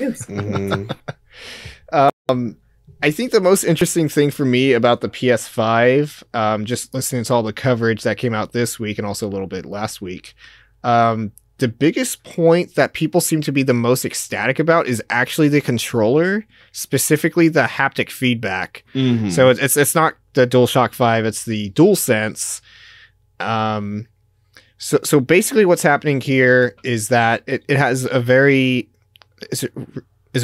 kids. Mm-hmm. I think the most interesting thing for me about the PS5, just listening to all the coverage that came out this week and also a little bit last week, the biggest point that people seem to be the most ecstatic about is actually the controller, specifically the haptic feedback. Mm-hmm. So it's not the DualShock 5, it's the DualSense. So basically what's happening here is that it has a very... is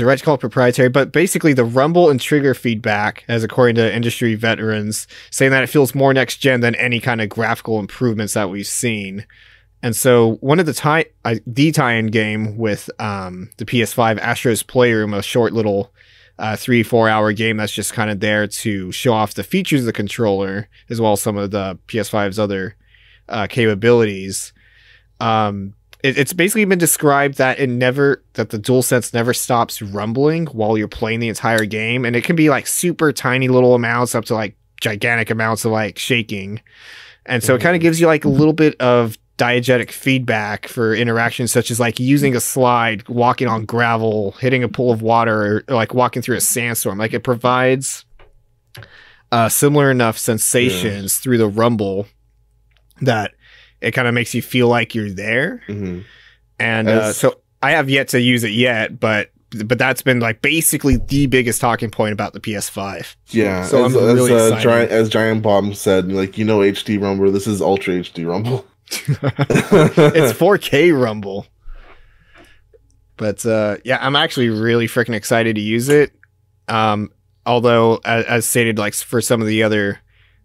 it right to call it proprietary, but basically the rumble and trigger feedback, as according to industry veterans, saying that it feels more next gen than any kind of graphical improvements that we've seen. And so one of the tie-in game with the PS5, Astro's Playroom, a short little 3-4 hour game that's just kind of there to show off the features of the controller, as well as some of the PS5's other capabilities. It's basically been described that the DualSense never stops rumbling while you're playing the entire game, and it can be like super tiny little amounts up to like gigantic amounts of like shaking, and so it kind of gives you like a little bit of diegetic feedback for interactions such as like using a slide, walking on gravel, hitting a pool of water, or like walking through a sandstorm. Like it provides similar enough sensations through the rumble that it kind of makes you feel like you're there. Mm-hmm. And so I have yet to use it yet, but that's been like basically the biggest talking point about the PS5. Yeah. So I'm really excited. As Giant Bomb said, like, you know, HD rumble, this is ultra HD rumble. It's 4K rumble. But yeah, I'm actually really freaking excited to use it. Although as stated, like for some of the other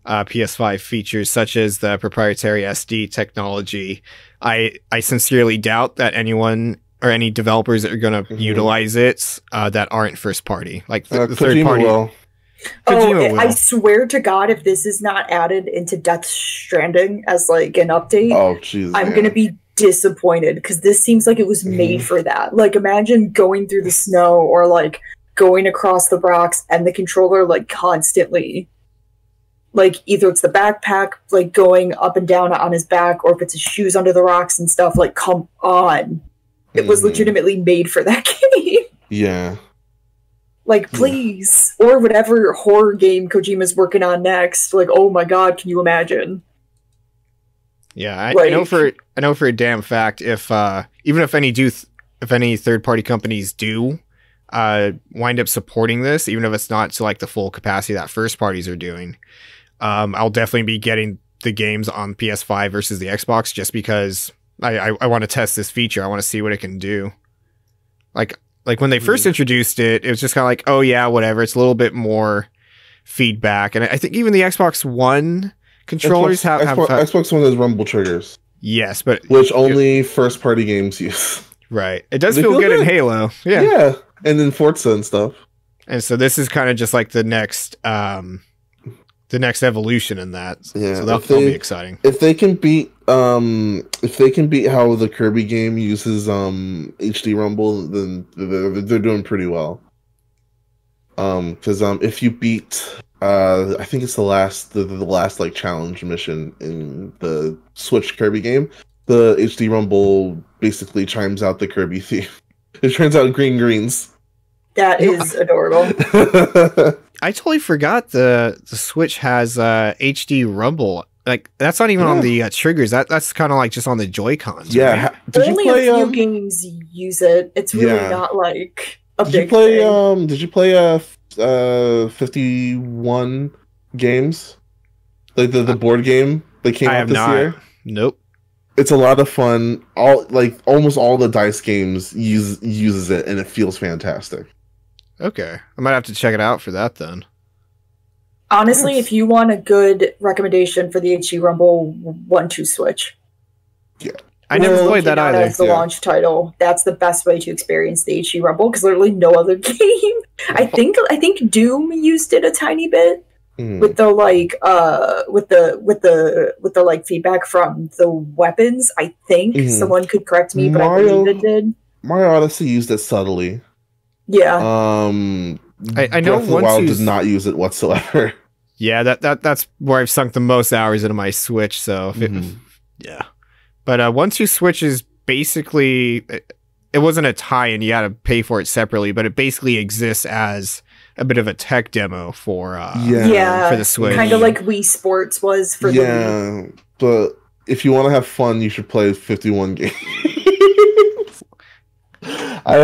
PS5 features, such as the proprietary SD technology, I sincerely doubt that anyone or any developers that are going to utilize it that aren't first party, like the third party. Kojima will. I swear to God, if this is not added into Death Stranding as like an update, I'm going to be disappointed, because this seems like it was made for that. Like, imagine going through the snow or like going across the rocks and the controller like constantly. Like, either it's the backpack, like, going up and down on his back, or if it's his shoes under the rocks and stuff, like, come on. It was legitimately made for that game. Yeah. Like, please. Yeah. Or whatever horror game Kojima's working on next. Like, oh my God, can you imagine? Yeah, I know for a damn fact, if, even if any third-party companies do wind up supporting this, even if it's not to, like, the full capacity that first parties are doing, I'll definitely be getting the games on PS5 versus the Xbox, just because I want to test this feature. I want to see what it can do. Like when they first introduced it, it was just kind of like, oh yeah, whatever. It's a little bit more feedback. And I think even the Xbox One controllers have Xbox One has rumble triggers. Yes, but... which only first-party games use. Right. It does feel good in Halo. Yeah. Yeah. And then Forza and stuff. And so this is kind of just like the next evolution in that. Yeah, so that'll be exciting. If they can beat how the Kirby game uses HD rumble, then they're doing pretty well. Because if you beat I think it's the last like challenge mission in the Switch Kirby game, the HD rumble basically chimes out the Kirby theme. It turns out greens. That is adorable. I totally forgot the Switch has HD rumble. Like, that's not even on the triggers. That's kind of like just on the Joy-Cons. Yeah. Right? Only a few games use it. It's really not like a big thing. Did you play 51 games? Like the board game that came out this year? Nope. It's a lot of fun. Almost all the DICE games uses it, and it feels fantastic. Okay. I might have to check it out for that then. Honestly, if you want a good recommendation for the HD rumble, 1-2-Switch. Yeah. I never played that either. As the launch title. That's the best way to experience the HD rumble, because literally no other game. I think Doom used it a tiny bit. With the like with the like feedback from the weapons, I think someone could correct me, but I believe it did. Mario Odyssey used it subtly. Yeah. I know Wild does not use it whatsoever. Yeah, that's where I've sunk the most hours into my Switch. So if it, yeah, but 1-2-Switch is basically it wasn't a tie-in, you had to pay for it separately, but it basically exists as a bit of a tech demo for the Switch. Kind of like Wii Sports was for the Wii. Yeah, but if you want to have fun, you should play 51 games. I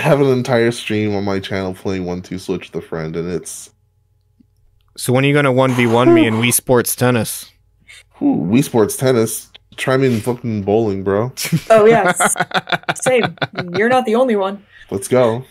have an entire stream on my channel playing 1-2-Switch with a friend, and it's... So when are you going to 1v1 me in Wii Sports Tennis? Ooh, Wii Sports Tennis? Try me in fucking bowling, bro. Oh, yes. Same. You're not the only one. Let's go.